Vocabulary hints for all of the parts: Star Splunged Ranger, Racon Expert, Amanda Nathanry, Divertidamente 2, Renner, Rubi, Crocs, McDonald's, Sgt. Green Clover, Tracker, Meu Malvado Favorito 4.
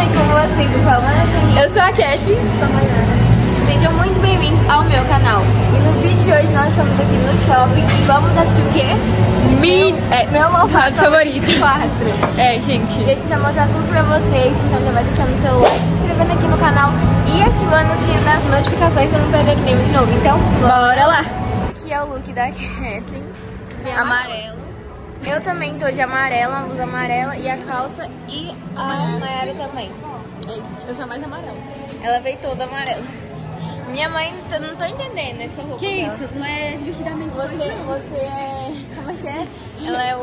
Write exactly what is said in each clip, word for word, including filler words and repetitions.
bem como vocês? Eu sou a Ana. Eu sou a Cat. Eu sou a Mariana. Sejam muito bem-vindos ao meu canal. E no vídeo de hoje nós estamos aqui no shopping e vamos assistir o quê? Meu, é, meu Malvado Favorito quatro. É, gente. E a gente vai mostrar tudo pra vocês, então já vai deixando o seu like, se inscrevendo aqui no canal e ativando o sininho das notificações pra não perder nenhum de novo. Então, bora lá! Aqui é o look da Catherine. É amarelo. Eu também tô de amarela, uso amarela e a calça e a Mayara também. Tipo, essa é mais amarela. Ela veio toda amarela. Minha mãe, eu não tô entendendo essa roupa. Que dela. Isso? Não é divertidamente dois. Você, você é... Como é que é? Ela é o...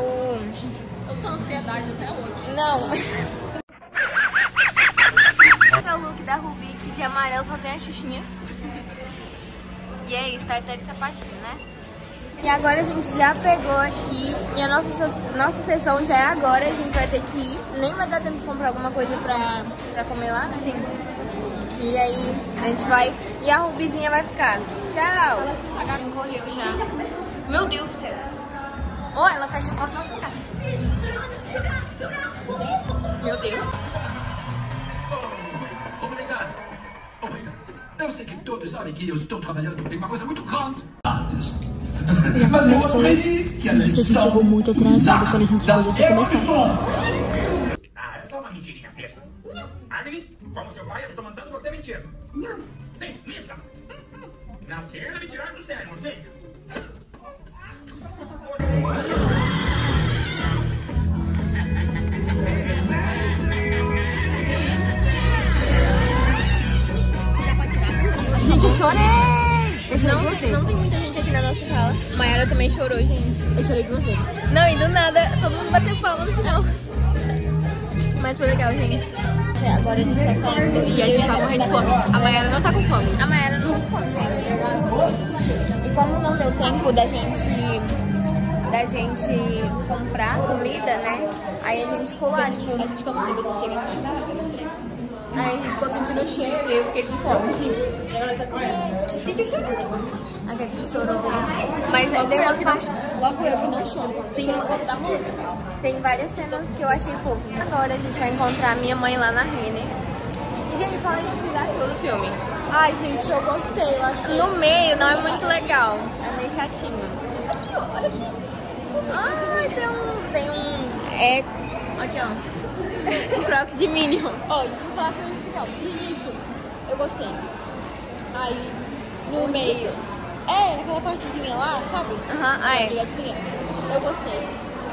Eu sou ansiedade até hoje. Não. Esse é o look da Rubi, que de amarelo só tem a Xuxinha. E é isso, tá até de sapatinho, né? E agora a gente já pegou aqui, e a nossa, nossa sessão já é agora, a gente vai ter que ir. Nem vai dar tempo de comprar alguma coisa pra, pra comer lá, né? Sim. E aí a gente vai, e a Rubizinha vai ficar. Tchau! A Gabi correu já. Meu Deus do céu! Ou oh, ela fecha a porta da nossa casa. Meu Deus. Obrigado. Eu sei que todos sabem que eu estou trabalhando, tem uma coisa muito grande. Mas eu acredito que a gente chegou muito atrasado quando a gente pôde começar. Ah, é só uma mentirinha besta. Agnes, como seu pai, eu estou mandando você mentir. Não. Sim, minta. Não queira me tirar do sério, chega. Gente, chorei. Não, vocês. Não tem muita gente na nossa sala. Mayara também chorou, gente. Eu chorei com vocês. Não, e do nada, todo mundo bateu palma no final. Mas foi legal, gente. Agora a gente tá saindo e a gente tá morrendo de fome. A Mayara não tá com fome. A Mayara não tá com fome, gente. E como não deu tempo da gente da gente comprar comida, né? Aí a gente ficou lá, tipo, a gente come sempre que chega aqui. Aí a gente ficou sentindo o cheiro e eu fiquei com fome. Gente, eu chorei. A Gatinha chorou, mas logo tem umas partes... Logo eu que não choro, tem, tem várias cenas que eu achei fofas. Agora a gente vai encontrar minha mãe lá na Renner. E, gente, fala aí o que vocês acharam do filme. Ai, gente, eu gostei, eu achei... No meio não é muito legal, é meio chatinho. Aqui, ó, olha aqui. Ah, tem um... Tem um... É... Aqui, ó. Crocs de Minion. Ó, oh, gente, vou falar sobre isso. No início, eu gostei. Aí, no meio... É, naquela partezinha lá, sabe? Aham, uhum, aí. Eu gostei.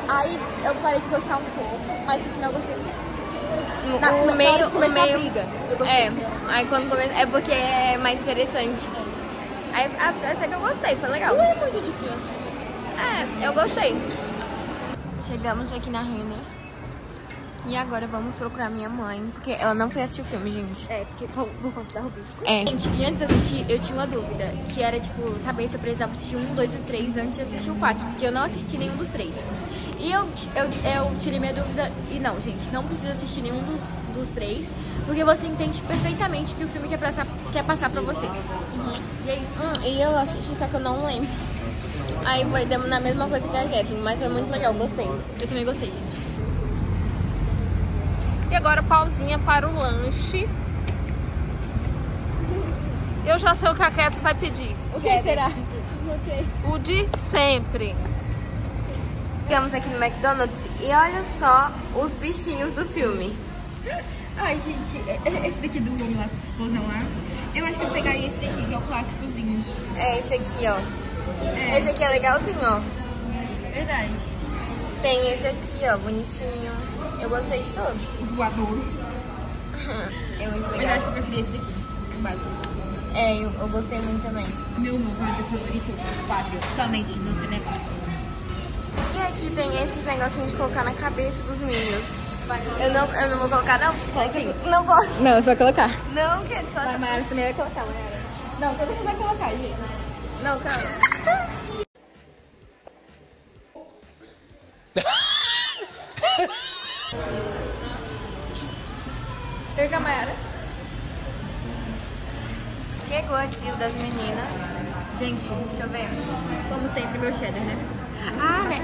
Aí eu parei de gostar um pouco, mas no final eu gostei muito. Na, o, na meio, o meio... briga, eu gostei. É, aí quando começa... É porque é mais interessante. É. Aí até que eu gostei, foi legal. Não é muito de criança. É, eu gostei. Chegamos aqui na Renner. E agora vamos procurar minha mãe, porque ela não foi assistir o filme, gente. É, porque por, por conta da Rubi. É. Gente, e antes de assistir, eu tinha uma dúvida, que era, tipo, saber se eu precisava assistir um, dois e três antes de assistir o quatro, porque eu não assisti nenhum dos três. E eu, eu, eu tirei minha dúvida, e não, gente, não precisa assistir nenhum dos, dos três, porque você entende perfeitamente que o filme quer passar, quer passar pra você. Uhum. E aí, hum, e eu assisti, só que eu não lembro. Aí foi dando na mesma coisa que a Kathleen, mas foi muito legal, gostei. Eu também gostei, gente. E agora pausinha para o lanche. Eu já sei o que a Keto vai pedir. O que será? O de sempre. Chegamos aqui no McDonald's e olha só os bichinhos do filme. Ai, gente, esse daqui do homem lá, explosão lá. Eu acho que eu pegaria esse daqui, que é o clássicozinho. É, esse aqui, ó. É. Esse aqui é legalzinho, ó. Verdade. Tem esse aqui, ó, bonitinho. Eu gostei de todos. O voador. Eu muito legal. Mas eu acho que eu preferi esse daqui, o básico. É, eu, eu gostei muito também. Meu Malvado Favorito quatro, somente no cinemas. E aqui tem esses negocinhos de colocar na cabeça dos meninos. Eu não, eu não vou colocar, não? Assim. Não vou. Não, você vai colocar. Não, quero só. Mas a Mayara também vai colocar, Mayara. Não, todo mundo vai colocar, gente. Não, calma. Chega, Mayara. Chegou aqui o das meninas. Gente, deixa eu ver. Como sempre, meu cheddar, né? Ah, né?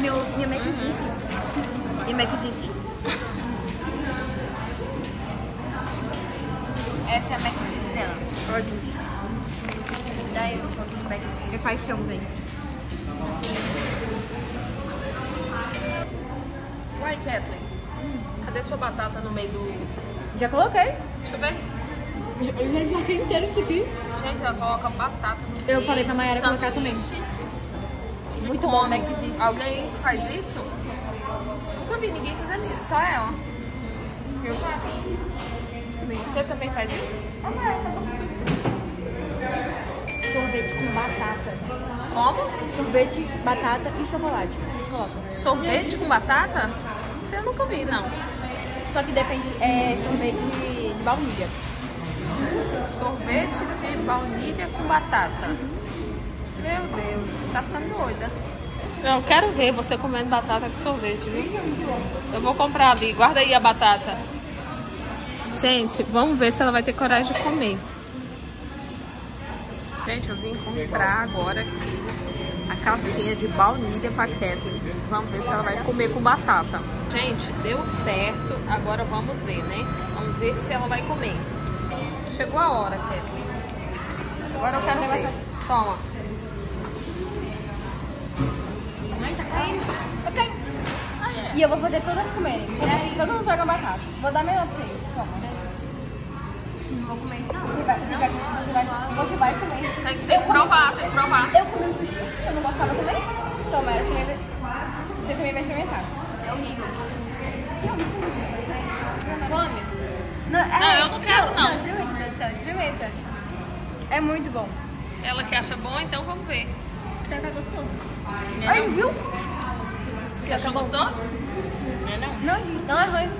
Meu, minha Mac Zizi. Minha Mac Zizi. Essa é a McDonald's dela. Ó, gente. Daí eu vou pro McDonald's. É paixão, velho. Uai, Kathleen. Hum. Cadê sua batata no meio do... Já coloquei. Deixa eu ver. Eu já coloquei inteiro isso aqui. Gente, ela coloca batata no meio. Eu falei pra Mayara colocar também. Muito bom, né? Alguém faz isso? Nunca vi ninguém fazendo isso, só ela. Eu também. Você também faz isso? Sorvete com batata. Como? Sorvete, batata e chocolate. chocolate. Sorvete com batata? Isso eu nunca vi, não. Só que depende, é sorvete de baunilha. Sorvete de baunilha com batata. Meu Deus, tá ficando doida. Eu quero ver você comendo batata com sorvete, viu? Eu vou comprar ali, guarda aí a batata. Gente, vamos ver se ela vai ter coragem de comer. Gente, eu vim comprar agora aqui a casquinha de baunilha pra Kathleen. Vamos ver se ela vai comer com batata. Gente, deu certo, agora vamos ver, né? Vamos ver se ela vai comer. Chegou a hora, Kathleen. Agora eu quero ver. Toma. E eu vou fazer todas comerem. É, todo mundo joga batata. Vou dar melhor pra vocês. Não vou comer isso, não. Você vai, você, não. Vai, você, vai, você vai comer. Tem que, tem que provar, tem que provar. Eu comi sushi, eu não gostava também. Então, mas você também vai experimentar. É horrível. Que horrível. Come. Não, é, não, eu não quero, não. Experimenta, meu Deus do céu, experimenta. É muito bom. Ela que acha bom, então vamos ver. Tá gostoso. Aí, viu? Você achou gostoso? Não, não. Não é ruim.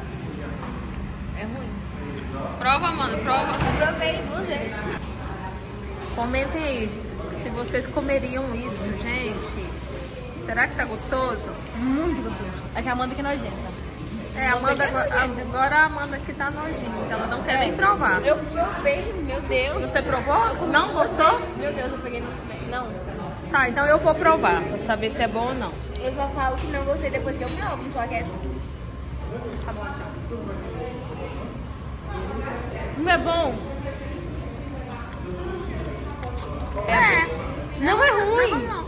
É ruim. Prova, mano, prova. Eu provei duas vezes. Comentem aí se vocês comeriam isso, gente. Será que tá gostoso? Muito gostoso. É que a Amanda que nojenta. É, a Amanda agora, agora a Amanda que tá nojenta. Ela não quer é. nem provar. Eu provei, meu Deus. Você provou? Não gostou? Meu Deus, eu peguei no comer. Não. Tá, então eu vou provar, pra saber se é bom ou não. Eu só falo que não gostei depois que eu provo, só que é... Tá bom, então. Não é bom? É. é. Não, não é ruim. Não, não.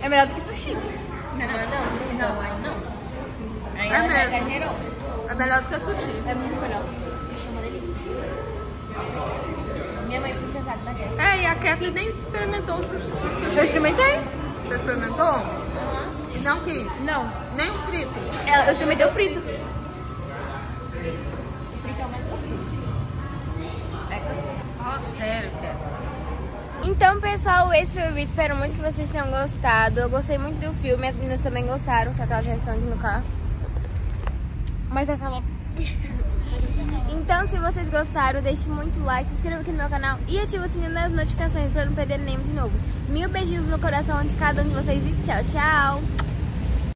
É melhor do que sushi. Não, não, não. Não, não. Aí é mesmo. É melhor do que sushi. É muito melhor. Sushi é uma delícia. Minha mãe puxa saco da Kathleen. É, e a Kathleen nem experimentou o sushi. Eu experimentei. Você experimentou? Não quis? Não. Nem o frito? Eu também dei o frito. O frito é o mais gostoso. Ó, sério, Kathleen. Então, pessoal, esse foi o vídeo. Espero muito que vocês tenham gostado. Eu gostei muito do filme. As meninas também gostaram. Só que elas já estão aqui no carro. Mas essa não. Então, se vocês gostaram, deixe muito like, se inscreva aqui no meu canal e ative o sininho das notificações para não perder nenhum de novo. Mil beijinhos no coração de cada um de vocês e tchau, tchau!